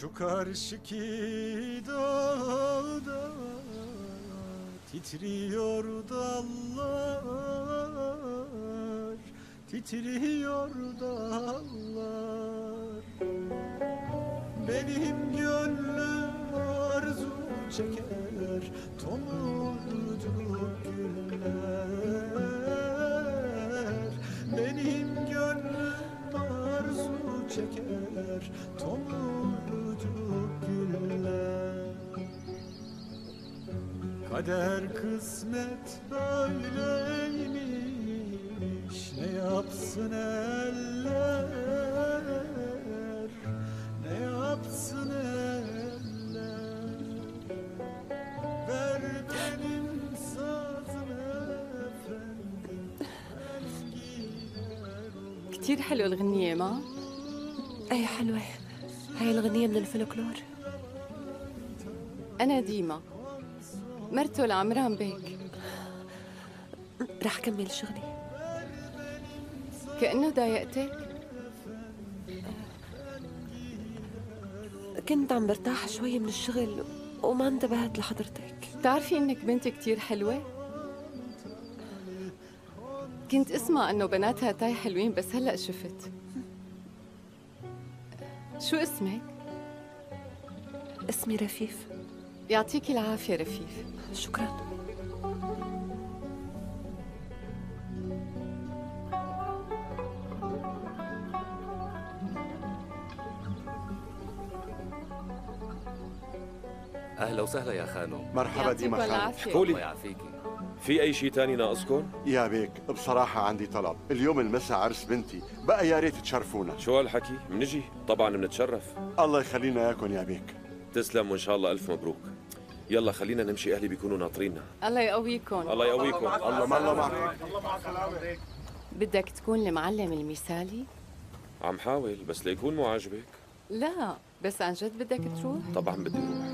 Şu karşıki dağda titriyor dallar, titriyor dallar. Benim gönlüm arzu çeker, tomurdu güller. Benim gönlüm arzu çeker, tomurdu güller. Kader kısmet böyleymiş, ne yapsın eller, ne yapsın eller. Ver benim sazımı efendim. كتير حلوة الغنية ما؟ أي حلوة هاي الغنية من الفلكلور. أنا ديما مرته لعمران بيك. رح كمل شغلي. كأنه ضايقتك؟ كنت عم برتاح شوي من الشغل وما انتبهت لحضرتك. بتعرفي انك بنت كتير حلوة؟ كنت اسمع انه بنات هاتاي حلوين بس هلا شفت. شو اسمك؟ اسمي رفيف. يعطيكي العافية رفيف. شكرا. أهلا وسهلا يا خانم. مرحبا ديما خانم. شكولي. الله يعافيكي. في أي شيء تاني ناقصكم؟ يا بيك بصراحة عندي طلب، اليوم المساء عرس بنتي، بقى يا ريت تشرفونا. شو هالحكي؟ منجي، طبعا منتشرف. الله يخلينا ياكم يا بيك. تسلم وإن شاء الله ألف مبروك. يلا خلينا نمشي، أهلي بيكونوا ناطريننا. الله يقويكم. الله يقويكم. الله معك. الله مع سلامة. بدك تكون المعلم المثالي؟ عم حاول بس ليكون مو عاجبك. لا بس عن جد بدك تروح؟ طبعا بدي أروح.